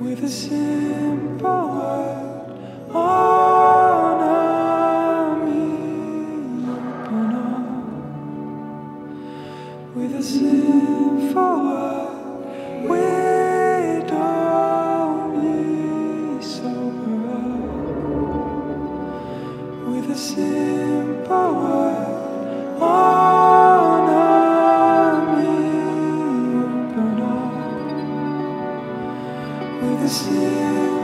With a simple word on a meal, with a simple word, we don't be sober. With a simple word on a meal, with a simple